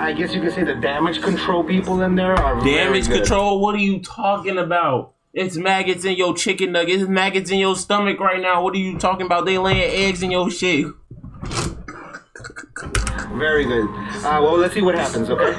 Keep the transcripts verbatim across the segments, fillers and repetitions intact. I guess you could say the damage control people in there are damage control. What are you talking about? It's maggots in your chicken nuggets. It's maggots in your stomach right now. What are you talking about? They laying eggs in your shit. Very good. Uh, well, let's see what happens. Okay.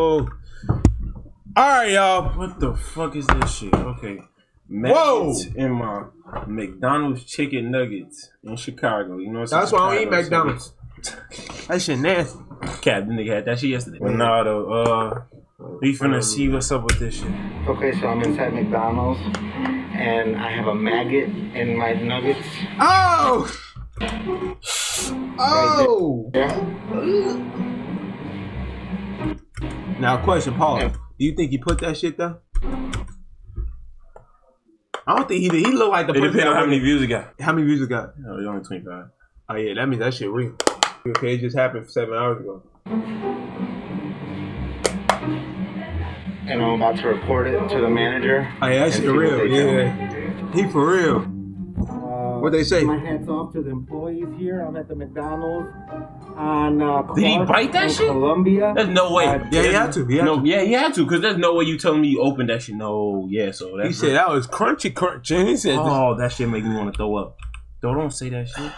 Oh. All right, y'all. What the fuck is this shit? Okay. Maggots whoa! In my McDonald's chicken nuggets in Chicago. You know what I'm saying? That's why I don't eat McDonald's. That shit nasty. Cat, the nigga had that shit yesterday. Ronaldo, uh, we finna see what's up with this shit. Okay, so I'm inside McDonald's and I have a maggot in my nuggets. Oh! Oh! Right yeah. Now, question, Paul. Yeah. Do you think he put that shit there? I don't think he did. He looked like the person. It depends on how many views it got. How many views it got? No, it's only twenty-five. Oh yeah, that means that shit real. Okay, it just happened seven hours ago. And I'm about to report it to the manager. Oh yeah, that shit real, yeah. He for real. Uh, What'd they say? My hat's off to the employees here. I'm at the McDonald's. On, uh, did he bite that shit? Columbia. There's no way. Uh, yeah, he had to. He had no, to. Yeah, he had to. Because there's no way you telling me you opened that shit. No, yeah, so that's he said that was crunchy, crunchy. He said, oh, that shit make me want to throw up. Don't, don't say that shit.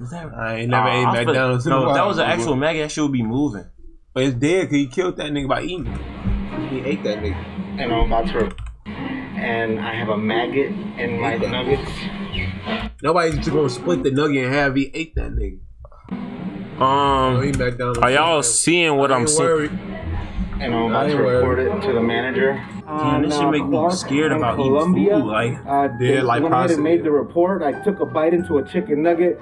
Is that right? I ain't never uh, ate McDonald's. No, if that was an actual maggot, that shit would be moving. But it's dead because he killed that nigga by eating. He ate that nigga. And I'm about to. And I have a maggot in my nuggets. Nobody's just going to split the nugget in half. He ate that nigga. Um, are y'all seeing what I'm seeing? And I'm about to report it to the manager. Damn, this should make me scared about eating food. Like, uh, they like process. I made the report. I took a bite into a chicken nugget.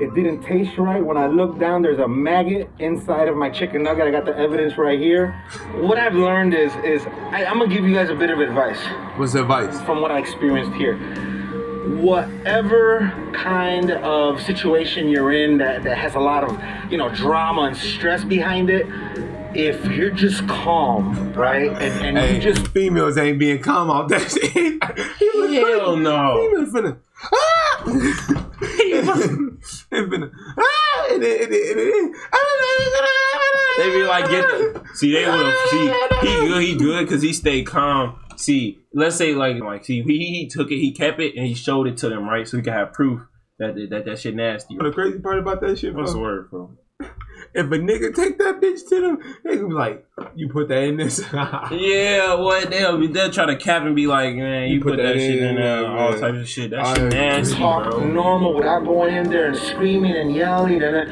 It didn't taste right. When I looked down, there's a maggot inside of my chicken nugget. I got the evidence right here. What I've learned is, is I, I'm gonna give you guys a bit of advice. What's the advice? From what I experienced here. Whatever kind of situation you're in that, that has a lot of, you know, drama and stress behind it, if you're just calm, right? And, and hey, you just females ain't being calm out there. Hell no. Females finna ah! They finna ah! And it, and it, and it, ah! They be like, get the, see, they would've, see, he good, he good, cause he stayed calm. See, let's say like, like see, he, he took it, he kept it, and he showed it to them, right? So he could have proof that that, that, that shit nasty. Right? The crazy part about that shit, bro. What's the word, bro? If a nigga take that bitch to them, they could be like, you put that in this. Yeah, what? They'll, be, they'll try to cap and be like, man, you, you put, put that, that shit in there, man. All types of shit. That I shit nasty, talk bro. Normal without going in there and screaming and yelling and that.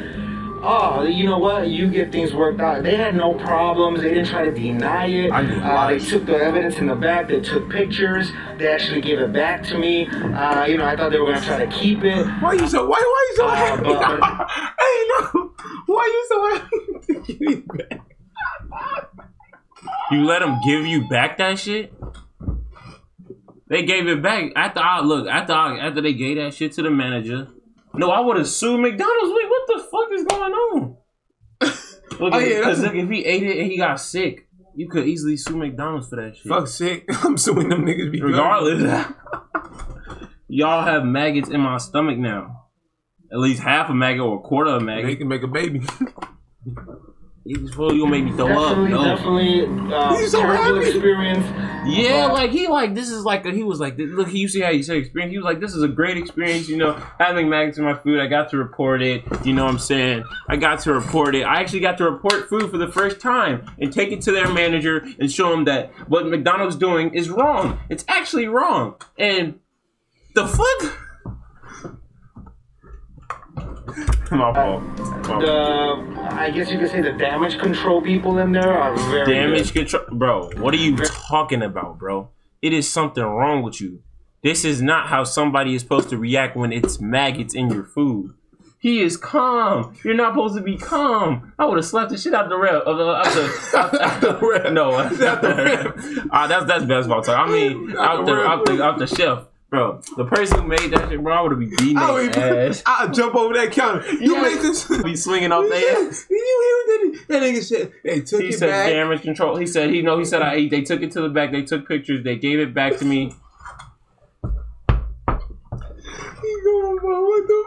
Oh, you know what? You get things worked out. They had no problems. They didn't try to deny it. Uh, they took the evidence in the back. They took pictures. They actually gave it back to me. Uh, you know, I thought they were gonna try to keep it. Why are you so? Why? Why are you so uh, happy? But, hey, no. Why are you so happy? You, you let them give you back that shit? They gave it back after I look. After I, after they gave that shit to the manager. No, I would have sued McDonald's. Wait, what the fuck is going on? Look, oh, yeah, because look, if he ate it and he got sick, you could easily sue McDonald's for that shit. Fuck sick. I'm suing them niggas because regardless. Y'all have maggots in my stomach now. At least half a maggot or a quarter of a maggot. They can make a baby. He's probably gonna make me throw definitely, up. Definitely, definitely. Uh, He's so happy. Experience. Yeah, uh, like he like this is like a, he was like look. He, you see how you say experience. He was like this is a great experience. You know, having maggots in my food. I got to report it. You know what I'm saying? I got to report it. I actually got to report food for the first time and take it to their manager and show him that what McDonald's doing is wrong. It's actually wrong. And the fuck. My fault. My fault. The, I guess you could say the damage control people in there are very damage good. Control, bro. What are you talking about, bro? It is something wrong with you. This is not how somebody is supposed to react when it's maggots in your food. He is calm. You're not supposed to be calm. I would have slapped the shit out the rep. Uh, out the, out, out the rep. No, out the rep. Uh, that's that's basketball talk. I mean, out the out the out the chef. Bro, the person who made that shit, bro, I would have been beating their ass. I'll jump over that counter. You yeah. made this. Be swinging off their ass. You hear that nigga said they took he it said back. He said damage control. He said, he no, he said I ate. They took it to the back. They took pictures. They gave it back to me. He go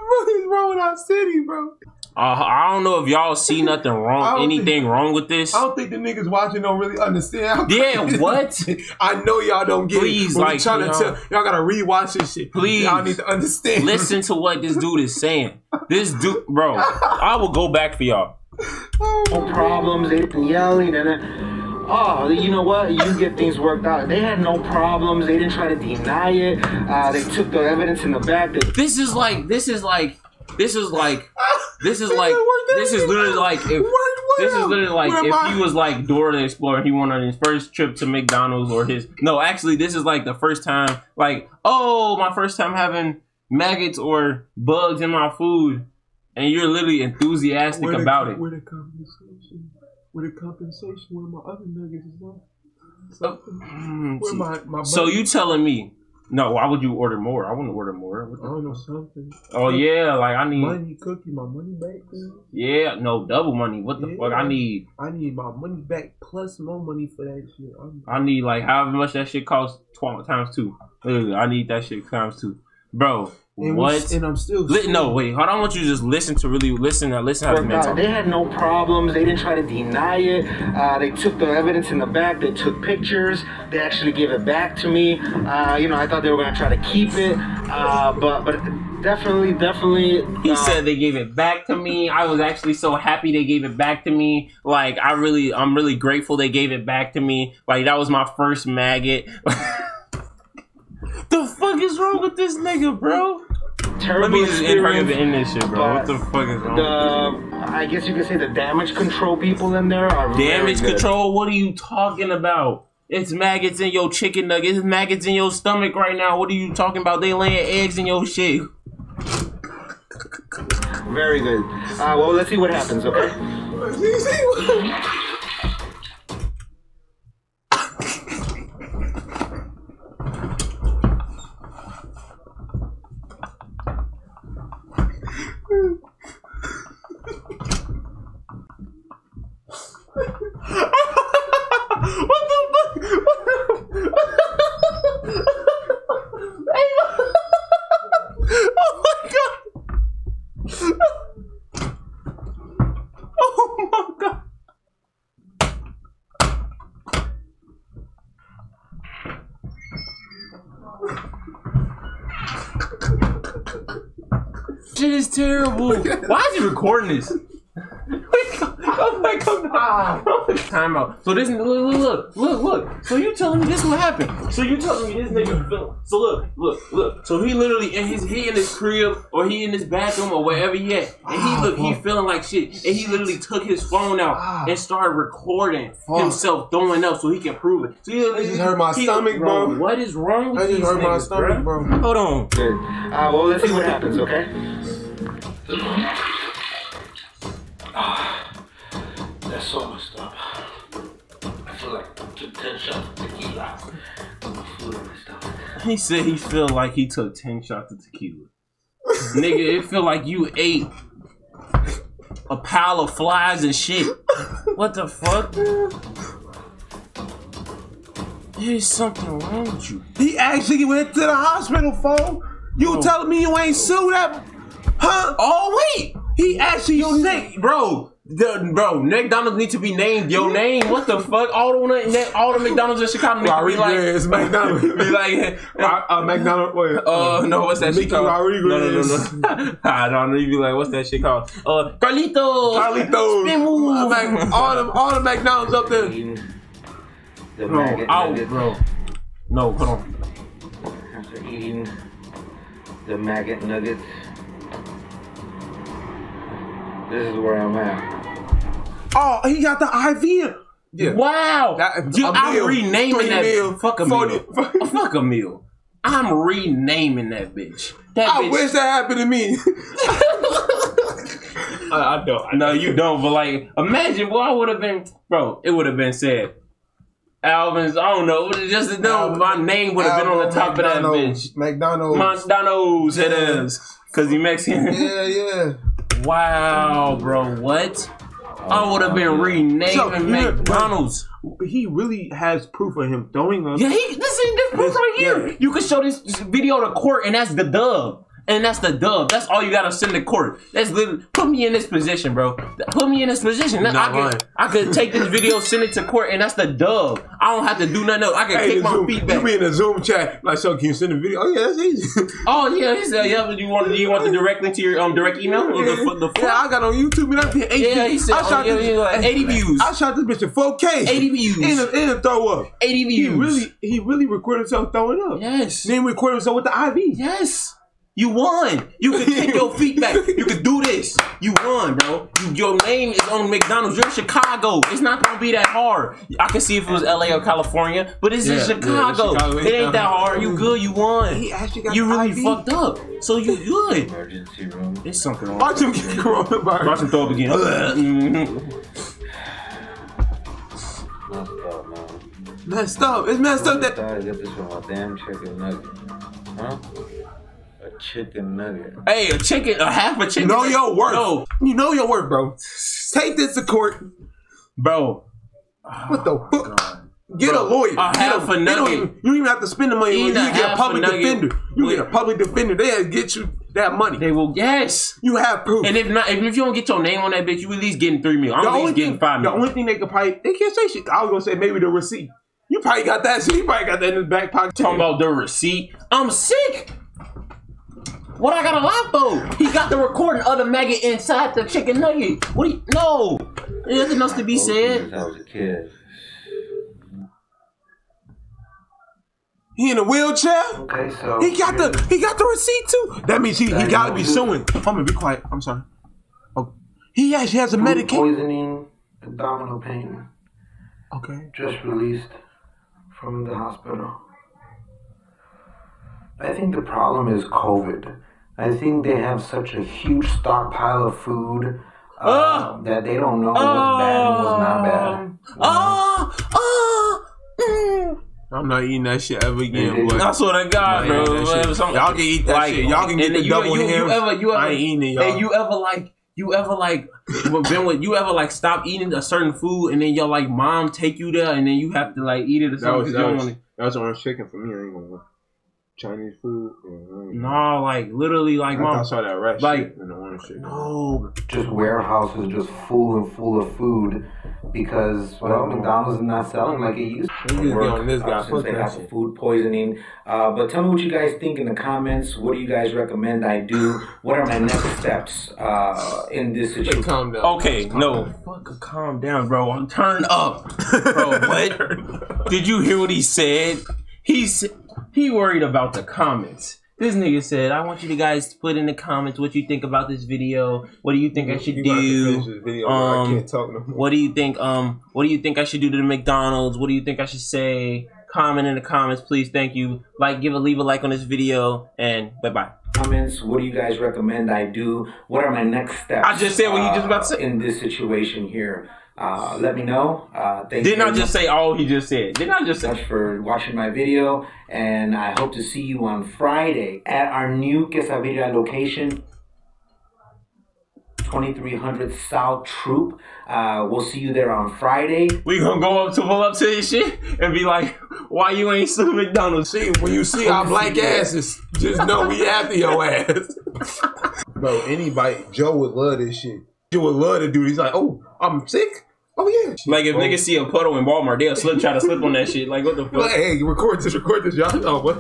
What is wrong with our city, bro? Uh, I don't know if y'all see nothing wrong, anything think, wrong with this. I don't think the niggas watching don't really understand. Yeah, what? I know y'all don't get Please, it. Like, trying to tell y'all gotta rewatch this shit. Please, y'all need to understand. Listen to what this dude is saying. This dude, bro, I will go back for y'all. Oh, no problems, they yelling and then, oh, you know what? You get things worked out. They had no problems. They didn't try to deny it. Uh, they took the evidence in the back. This is like, this is like. This is like, this is like, this is literally like, if, this is literally like if he was like Dora the Explorer, he went on his first trip to McDonald's or his, no, actually, this is like the first time, like, oh, my first time having maggots or bugs in my food, and you're literally enthusiastic where the, about it. Where the compensation, where the compensation, where my other nuggets is going? So, where my, my so you telling me? No, why would you order more? I want to order more. I don't know, something. Oh, yeah, like I need... money cookie, my money back. Please. Yeah, no, double money. What the yeah, fuck? I need... I need my money back plus more money for that shit. I'm... I need, like, however much that shit costs times two. Ugh, I need that shit times two. Bro, and what? We, and I'm still... Li no, wait, hold on. I want you to just listen to really... Listen now, listen how this man talking. They had no problems. They didn't try to deny it. Uh, they took the evidence in the back. They took pictures. They actually gave it back to me. Uh, you know, I thought they were going to try to keep it. Uh, but but definitely, definitely... Uh, he said they gave it back to me. I was actually so happy they gave it back to me. Like, I really... I'm really grateful they gave it back to me. Like, that was my first maggot. The fuck is wrong with this nigga, bro? Terrible. Let me just end this shit, bro. What the fuck is wrong the, with this nigga? I guess you could say the damage control people in there are damage really control? What are you talking about? It's maggots in your chicken nuggets. It's maggots in your stomach right now. What are you talking about? They laying eggs in your shit. Very good. Uh, well, let's see what happens, okay? Let's see what happens. Terrible. Why is he recording this? Oh my god. Time out. So this look, look, look, look. So you telling me this what happened? So you telling me this nigga film. So look, look, look. So he literally in his he in his crib or he in his bathroom or wherever he at, and he look he feeling like shit, and he literally took his phone out and started recording himself throwing up so he can prove it. So he, I just he, hurt my he, stomach, bro. bro. What is wrong with I just these hurt niggas, my stomach, bro? bro. Hold on. Good. Uh, well, let's see what happens, okay? Ah, that's so messed up. I feel like I took ten shots of tequila. I feel like I he said he feel like he took ten shots of tequila. Nigga, it feel like you ate a pile of flies and shit. What the fuck? There's something wrong with you. He actually went to the hospital, fool. You oh. telling me you ain't sued up? Huh? Oh wait, he actually your name, bro. The, bro, McDonald's need to be named your name. What the fuck? All the all the McDonald's in Chicago need to be like it's McDonald's. Be like uh, uh, McDonald's. Wait, uh, uh, no, what's that Mickey shit called? Rodriguez. No, no, no, no. I don't know. You be like, what's that shit called? Uh, Carlitos. Carlitos. Spin move. Like, all the all the McDonald's up there. The bro, out, bro. No, come on. After eating the maggot nuggets. This is where I'm at. Oh, he got the I V. Yeah. Wow. That, Dude, I'm meal, renaming that meal, fuck a forty, meal. forty. Fuck a meal. I'm renaming that bitch. That I bitch. wish that happened to me. I, I don't. I no, you don't. But like, imagine what I would have been, bro. It would have been said, Alvin's. I don't know. Just no, my name would have been on the top McDonald's, of that bitch. McDonald's. McDonald's. It is because he Mexican. Yeah, yeah. Wow, bro, what? I would have been renaming so, McDonald's. He really has proof of him throwing up. Yeah, he, this is this proof right here. Yeah. You could show this video to court, and that's the dub. And that's the dub. That's all you gotta send to court. That's literally, put me in this position, bro. Put me in this position. That, I, could, I could take this video, send it to court, and that's the dub. I don't have to do nothing else. I can hey, kick my Zoom, feet back. You be in a Zoom chat, like, so can you send a video? Oh yeah, that's easy. Oh yeah, he said, yeah. You want? Do you want the directly to your um direct email? Or the, the yeah, I got on YouTube and I did eighty. Yeah, he said, I shot oh, this, yeah, like eighty views. I shot this bitch in four K. Eighty views. In a, in a throw up. Eighty views. He really, he really recorded himself throwing up. Yes. Then recorded himself with the I V. Yes. You won. You can take your feet back. You can do this. You won, bro. You, your name is on McDonald's. You're in Chicago. It's not going to be that hard. I can see if it was L A or California, but it's yeah, in Chicago. Yeah, Chicago it ain't that hard. You good. You won. He actually got you really I V. Fucked up. So you good. Emergency room. It's something wrong. Watch him get coronavirus. Watch him throw up again. Messed up, man. Messed up. It's messed up. That I got this from my damn chicken nugget. Huh? A chicken nugget. Hey, a chicken, a half a chicken. You know your worth. No. You know your worth, bro. Take this to court. Bro. Oh, what the fuck? God. Get bro, a lawyer. A half a, a nugget. Don't even, you don't even have to spend the money. You get a public a defender. You with, get a public defender. They'll get you that money. They will. Yes. You have proof. And if not, if, if you don't get your name on that bitch, you at least getting three mil. I'm at least getting five mil. The only thing they could probably, they can't say shit. I was going to say maybe the receipt. You probably got that. So you probably got that in his back pocket. Talking about the receipt. I'm sick. What I got a lot for? He got the recording of the maggot inside the chicken nugget. What? Do you, no, there's nothing else to be said. I was a kid. He in a wheelchair. Okay, so he got yeah. the he got the receipt too. That means he, he gotta be suing. I'm gonna be quiet. I'm sorry. Oh, he actually has a medication. Poisoning, abdominal pain. Okay. Just released from the hospital. I think the problem is COVID. I think they have such a huge stockpile of food uh, uh, that they don't know uh, what's bad and what's not bad. Uh, uh, mm. I'm not eating that shit ever again, boy. I swear to God, bro. Y'all can eat that like, shit. Y'all can get the you, double you, you ever, you ever, I ain't eating it, y'all. And you ever like... You ever like been with you ever like stop eating a certain food and then your like mom take you there and then you have to like eat it or something? That was, that was, that was orange chicken for me. I ain't gonna lie. Chinese food? Mm-hmm. No, like literally, like I, mom, I saw that rat like, shit in the orange shit. No, just warehouses just full and full of food because well, McDonald's is not selling like it used to. Work, this guy. Uh, they got some food poisoning. Uh, but tell me what you guys think in the comments. What do you guys recommend I do? What are my next steps uh, in this situation? Calm down. Okay, calm no, down. Fuck, calm down, bro. I'm turned up, bro. What? Did you hear what he said? He said. He worried about the comments. This nigga said, I want you to guys put in the comments what you think about this video. What do you think I should you do? Video, um, I can't talk no more. What do you think? Um, what do you think I should do to the McDonald's? What do you think I should say? Comment in the comments, please. Thank you. Like, give a leave a like on this video, and bye bye. Comments. What do you guys recommend I do? What are my next steps? I just said what uh, you just about to say in this situation here. Uh, let me know. Uh, thank Didn't you I just say all he just said? Didn't I just say? Thanks for watching my video, and I hope to see you on Friday at our new quesadilla location, twenty-three hundred South Troop. Uh, we'll see you there on Friday. We gonna go up to pull up to this shit and be like, why you ain't suing McDonald's? See, when you see our black asses, just know we after your ass. Bro, anybody, Joe would love this shit. You would love to do. He's like, oh, I'm sick. Oh yeah. Like if oh. niggas see a puddle in Walmart, they'll slip, try to slip on that shit. Like what the fuck? Like, hey, record this, record this, y'all know what?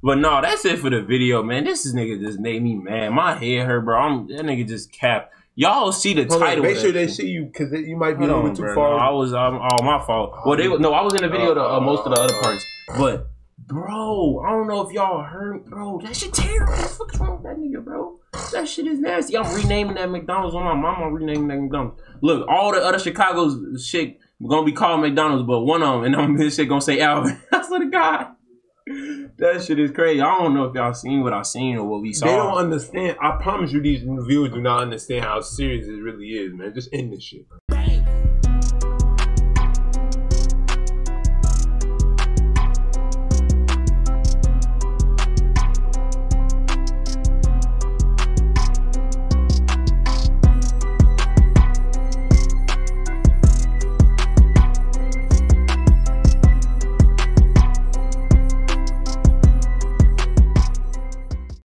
But no, that's it for the video, man. This is nigga just made me mad. My head hurt, bro. I'm, that nigga just capped. Y'all see the Hold title. On, make sure they see you because you might be moving too bro, far. No, I was um, all my fault. Well, they no, I was in the video to uh, most of the other parts, but bro, I don't know if y'all heard, bro. That shit terrible. What the fuck's wrong with that nigga, bro? That shit is nasty. I'm renaming that McDonald's on my mama. I'm renaming that McDonald's. Look, all the other Chicago's shit gonna be called McDonald's, but one of them, and this shit gonna say Alvin. I swear to God, that shit is crazy. I don't know if y'all seen what I seen or what we saw. They don't understand. I promise you, these viewers do not understand how serious it really is, man. Just end this shit.